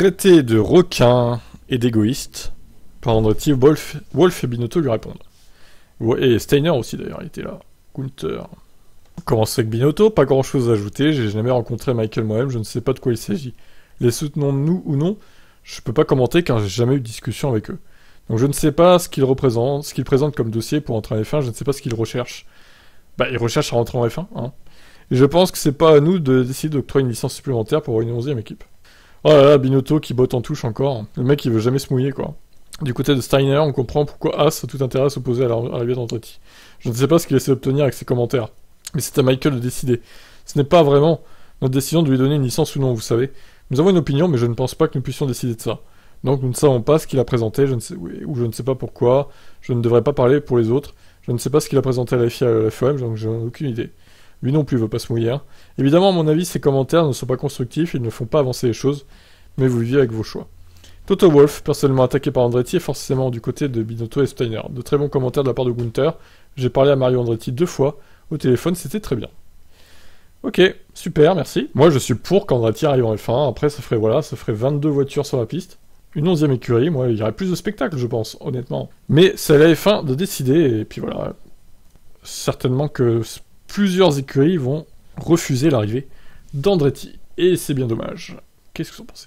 traité de requin et d'égoïste par Andretti. Wolff et Binotto lui répondent. Et Steiner aussi d'ailleurs, il était là. Gunther. On commence avec Binotto, pas grand chose à ajouter, j'ai jamais rencontré Michael moi-même, je ne sais pas de quoi il s'agit. Les soutenons-nous ou non, je peux pas commenter car j'ai jamais eu de discussion avec eux. Donc je ne sais pas ce qu'ils représentent, ce qu'ils présentent comme dossier pour entrer en F1, je ne sais pas ce qu'ils recherchent. Bah ils recherchent à rentrer en F1, hein. Et je pense que c'est pas à nous de décider d'octroyer une licence supplémentaire pour une 11e équipe. Oh là là, Binotto qui botte en touche encore. Le mec il veut jamais se mouiller quoi. Du côté de Steiner, on comprend pourquoi Haas a tout intérêt à s'opposer à l'arrivée d'Andretti. Je ne sais pas ce qu'il essaie d'obtenir avec ses commentaires. Mais c'est à Michael de décider. Ce n'est pas vraiment notre décision de lui donner une licence ou non, vous savez. Nous avons une opinion, mais je ne pense pas que nous puissions décider de ça. Donc nous ne savons pas ce qu'il a présenté, je ne sais pas pourquoi, je ne devrais pas parler pour les autres, je ne sais pas ce qu'il a présenté à la FIA et à la FOM, donc je n'ai aucune idée. Lui non plus veut pas se mouiller. Hein. Évidemment, à mon avis, ces commentaires ne sont pas constructifs, ils ne font pas avancer les choses, mais vous vivez avec vos choix. Toto Wolff, personnellement attaqué par Andretti, est forcément du côté de Binotto et Steiner. De très bons commentaires de la part de Gunther, j'ai parlé à Mario Andretti 2 fois, au téléphone, c'était très bien. Ok, super, merci. Moi, je suis pour qu'Andretti arrive en F1. Après, ça ferait, voilà, ça ferait 22 voitures sur la piste. Une 11e écurie, moi, il y aurait plus de spectacles, je pense, honnêtement. Mais c'est à la F1 de décider, et puis voilà. Certainement que plusieurs écuries vont refuser l'arrivée d'Andretti. Et c'est bien dommage. Qu'est-ce que vous en pensez ?